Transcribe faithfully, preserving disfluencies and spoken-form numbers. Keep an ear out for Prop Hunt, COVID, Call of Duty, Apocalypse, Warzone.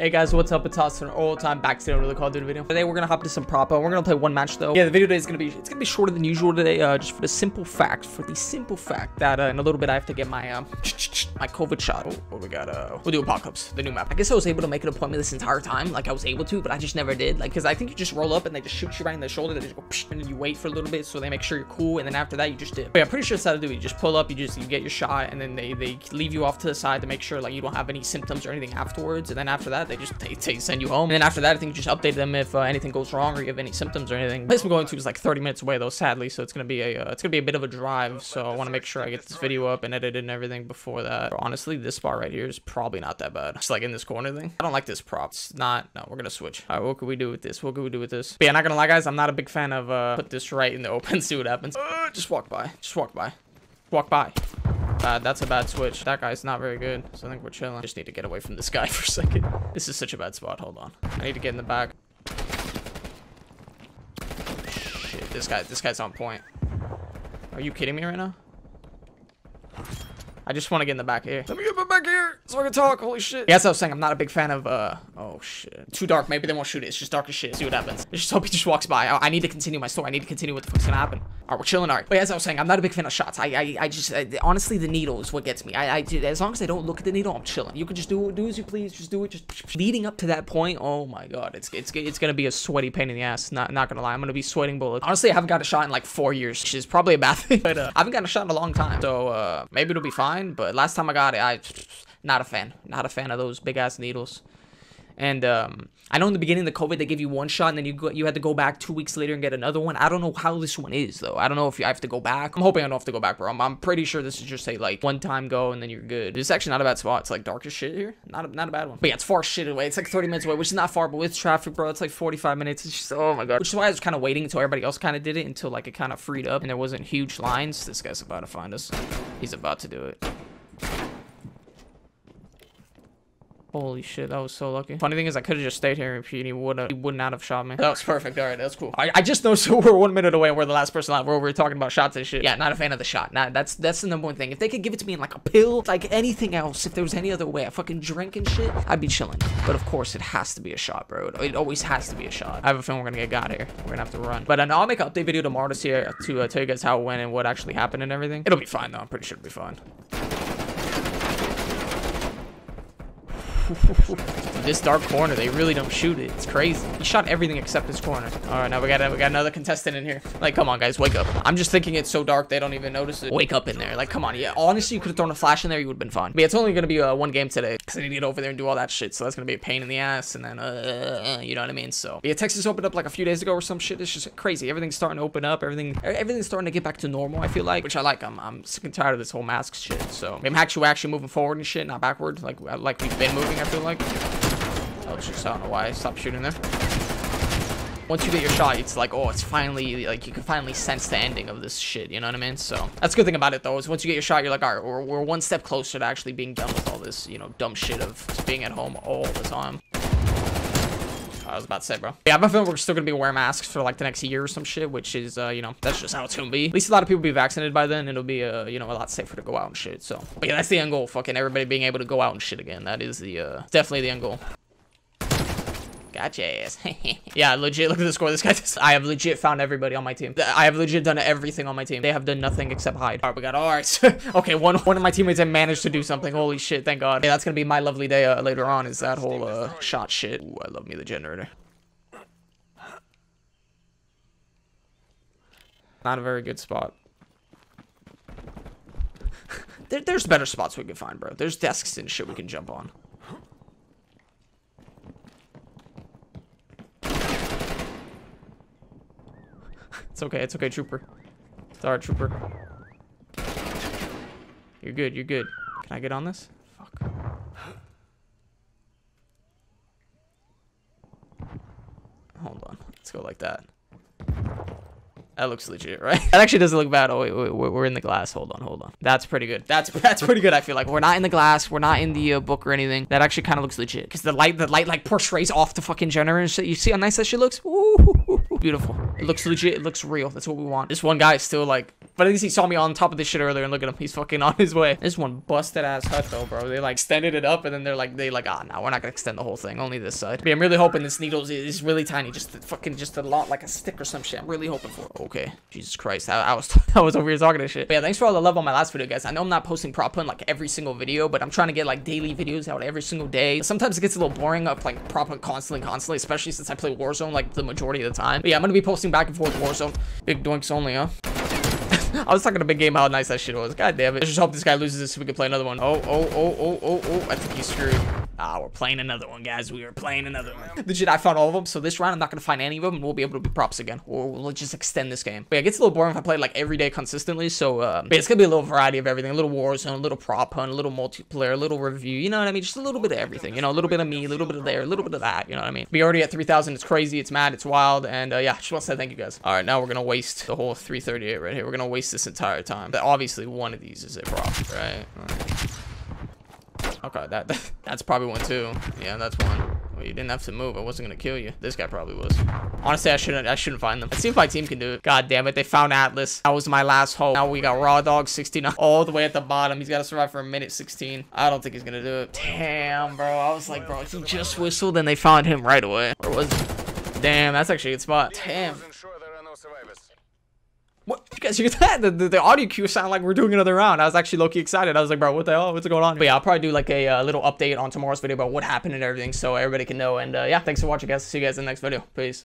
Hey guys, what's up? It's us and all time back to another Call of Duty video. Today we're gonna hop into some Prop Hunt. We're gonna play one match though. Yeah, the video today is gonna be it's gonna be shorter than usual today, uh, just for the simple fact, for the simple fact that uh, in a little bit I have to get my um my COVID shot. Oh, oh we got uh we'll do Apocalypse, the new map. I guess I was able to make an appointment this entire time, like I was able to, but I just never did. Like, because I think you just roll up and they just shoot you right in the shoulder. They just go psh, and then you wait for a little bit so they make sure you're cool, and then after that you just dip. But yeah, I'm pretty sure that's how to do it. You just pull up, you just you get your shot, and then they they leave you off to the side to make sure like you don't have any symptoms or anything afterwards, and then after that. They just they, they send you home, and then after that I think you just update them if uh, anything goes wrong or you have any symptoms or anything. The place I'm going to is like thirty minutes away though, sadly, so it's gonna be a uh, it's gonna be a bit of a drive. So I want to make sure I get this video up and edit it and everything before that. Honestly, this spot right here is probably not that bad. Just like in this corner thing. I don't like this prop. It's not. No, we're gonna switch. All right, what could we do with this? What could we do with this? But yeah, not gonna lie, guys, I'm not a big fan of uh, put this right in the open. See what happens. Uh, just walk by. Just walk by. Walk by. Uh, that's a bad switch. That guy's not very good, so I think we're chilling. Just need to get away from this guy for a second. This is such a bad spot. Hold on. I need to get in the back. Shit, this guy, this guy's on point. Are you kidding me right now? I just want to get in the back here. Let me get back here so I can talk. Holy shit. Yeah, that's what I was saying. I'm not a big fan of, uh, oh shit. Too dark. Maybe they won't shoot it. It's just dark as shit. See what happens. I just hope he just walks by. I, I need to continue my story. I need to continue what the fuck's gonna happen. All right, we're chilling. All right. But as I was saying, I'm not a big fan of shots. I I, I just, I, honestly, the needle is what gets me. I, I do, as long as I don't look at the needle, I'm chilling. You can just do do as you please. Just do it. Just leading up to that point. Oh my God. It's, it's, it's going to be a sweaty pain in the ass. Not, not going to lie. I'm going to be sweating bullets. Honestly, I haven't got a shot in like four years, which is probably a bad thing, but uh, I haven't gotten a shot in a long time. So uh, maybe it'll be fine. But last time I got it, I, not a fan, not a fan of those big ass needles. And um, I know in the beginning of the COVID, they give you one shot and then you go, you had to go back two weeks later and get another one. I don't know how this one is, though. I don't know if you, I have to go back. I'm hoping I don't have to go back, bro. I'm, I'm pretty sure this is just a, like, one-time go and then you're good. It's actually not a bad spot. It's, like, dark as shit here. Not a, not a bad one. But, yeah, it's far shit away. It's, like, thirty minutes away, which is not far, but with traffic, bro, it's, like, forty-five minutes. It's just, oh, my God. Which is why I was kind of waiting until everybody else kind of did it, until, like, it kind of freed up and there wasn't huge lines. This guy's about to find us. He's about to do it. Holy shit, that was so lucky. Funny thing is, I could have just stayed here and he would have, he would not have shot me. That was perfect. All right, that's cool. I, I just know, so we're one minute away and we're the last person alive. We're, we're talking about shots and shit. Yeah, not a fan of the shot. Not, that's that's the number one thing. If they could give it to me in like a pill, like anything else, if there was any other way, I fucking drink and shit, I'd be chilling. But of course, it has to be a shot, bro. It, it always has to be a shot. I have a feeling we're gonna get got here. We're gonna have to run. But uh, I'll make an update video tomorrow to, see, uh, to uh, tell you guys how it went and what actually happened and everything. It'll be fine though. I'm pretty sure it'll be fine. This dark corner, they really don't shoot it. It's crazy. He shot everything except his corner. All right, now we got we got another contestant in here. Like, come on, guys, wake up. I'm just thinking it's so dark they don't even notice it. Wake up in there. Like, come on. Yeah, honestly, you could have thrown a flash in there. You would have been fine. But yeah, it's only going to be uh, one game today because I need to get over there and do all that shit. So that's going to be a pain in the ass. And then, uh, you know what I mean? So yeah, Texas opened up like a few days ago or some shit. It's just crazy. Everything's starting to open up. Everything, everything's starting to get back to normal, I feel like, which I like. I'm, I'm sick and tired of this whole mask shit. So I'm actually, actually moving forward and shit, not backward. Like, like we've been moving, I feel like. Oh, just I don't know why I stopped shooting there. Once you get your shot, it's like, oh, it's finally, like, you can finally sense the ending of this shit, you know what I mean? So, that's the good thing about it, though, is once you get your shot, you're like, all right, we're, we're one step closer to actually being done with all this, you know, dumb shit of just being at home all the time. I was about to say, bro. Yeah, I feel we're still gonna be wearing masks for like the next year or some shit, which is, uh, you know, that's just how it's gonna be. At least a lot of people will be vaccinated by then. It'll be, uh, you know, a lot safer to go out and shit. So, but yeah, that's the end goal. Fucking everybody being able to go out and shit again. That is the, uh, definitely the end goal. Gotcha ass. Yeah, legit. Look at the score. This guy just, I have legit found everybody on my team. I have legit done everything on my team. They have done nothing except hide. All right, we got all right. Okay, one one of my teammates had managed to do something. Holy shit, thank God. Yeah, that's gonna be my lovely day uh, later on. Is that whole uh, shot shit? Ooh, I love me the generator. Not a very good spot. there, there's better spots we can find, bro. There's desks and shit we can jump on. It's okay, it's okay, trooper. It's alright, trooper. You're good, you're good. Can I get on this? Fuck. Hold on, let's go like that. That looks legit, right? That actually doesn't look bad. Oh, wait, wait, wait, we're in the glass. Hold on, hold on. That's pretty good. That's that's pretty good, I feel like. We're not in the glass. We're not in the uh, book or anything. That actually kind of looks legit. Because the light, the light like portrays off the fucking generator and shit. You see how nice that shit looks? Ooh, beautiful. It looks legit. It looks real. That's what we want. This one guy is still like... But at least he saw me on top of this shit earlier, and look at him, he's fucking on his way. This one busted ass hut though, bro. They like extended it up, and then they're like, they like, ah, oh, no, we're not gonna extend the whole thing, only this side. But yeah, I'm really hoping this needle is, is really tiny, just fucking just a lot like a stick or some shit. I'm really hoping for it. Okay, Jesus Christ, I, I was I was over here talking to shit. But yeah, thanks for all the love on my last video, guys. I know I'm not posting prop hunt like every single video, but I'm trying to get like daily videos out every single day. Sometimes it gets a little boring up like prop hunt constantly, constantly, especially since I play Warzone like the majority of the time. But yeah, I'm gonna be posting back and forth Warzone. Big doinks only, huh? I was talking a big game how nice that shit was. God damn it. I just hope this guy loses this so we can play another one. Oh, oh, oh, oh, oh, oh. I think he's screwed. Ah, we're playing another one, guys. We are playing another one. Legit, I found all of them. So this round, I'm not going to find any of them. And we'll be able to be props again. Or we'll just extend this game. But yeah, it gets a little boring if I play like every day consistently. So um, it's going to be a little variety of everything. A little Warzone, a little prop hunt, a little multiplayer, a little review. You know what I mean? Just a little bit of everything. You know, a little bit of me, a little bit of there, a little bit of that. You know what I mean? We already at three thousand. It's crazy. It's mad. It's wild. And uh, yeah, just want to say thank you, guys. All right, now we're going to waste the whole three thirty-eight right here. We're going to waste this entire time, but obviously one of these is it, prop, right? Right. Okay, that that's probably one too. Yeah, that's one. Well, you didn't have to move. I wasn't gonna kill you. This guy probably was. Honestly, I shouldn't. I shouldn't find them. Let's see if my team can do it. God damn it! They found Atlas. That was my last hope. Now we got Raw Dog sixty-nine all the way at the bottom. He's got to survive for a minute sixteen. I don't think he's gonna do it. Damn, bro. I was like, bro, he just whistled and they found him right away. Where was he? Damn, that's actually a good spot. Damn. What? You guys hear that? The, the, the audio cue sound like we're doing another round. I was actually low-key excited. I was like, bro, what the hell? What's going on? But yeah, I'll probably do like a uh, little update on tomorrow's video about what happened and everything so everybody can know. And uh, yeah, thanks for watching, guys. See you guys in the next video. Peace.